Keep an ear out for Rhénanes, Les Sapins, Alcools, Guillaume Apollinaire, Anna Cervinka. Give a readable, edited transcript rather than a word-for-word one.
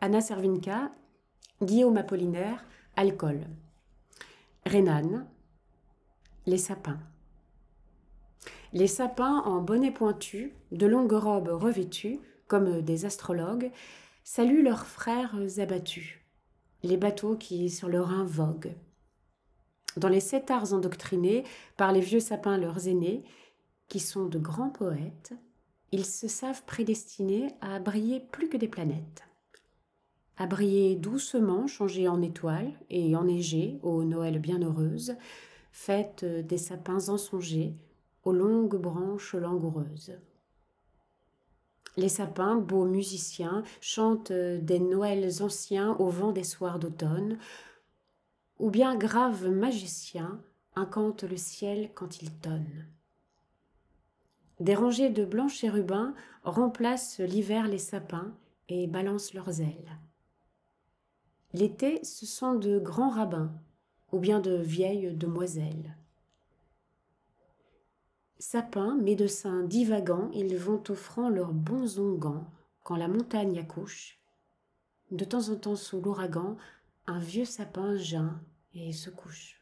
Anna Cervinka, Guillaume Apollinaire, Alcools. Rhénane, Les Sapins. Les sapins en bonnet pointu, de longues robes revêtues, comme des astrologues, saluent leurs frères abattus, les bateaux qui sur le Rhin voguent. Dans les 7 arts endoctrinés par les vieux sapins leurs aînés, qui sont de grands poètes, ils se savent prédestinés à briller plus que des planètes, à briller doucement, changés en étoiles et enneigés aux Noëls bienheureuses, fête des sapins ensongés aux longues branches langoureuses. Les sapins, beaux musiciens, chantent des Noëls anciens au vent des soirs d'automne, ou bien graves magiciens incantent le ciel quand il tonne. Des rangées de blancs chérubins remplacent l'hiver les sapins et balancent leurs ailes. L'été, ce sont de grands rabbins ou bien de vieilles demoiselles. Sapins, médecins divagants, ils vont offrant leurs bons onguents quand la montagne accouche. De temps en temps, sous l'ouragan, un vieux sapin geint et se couche.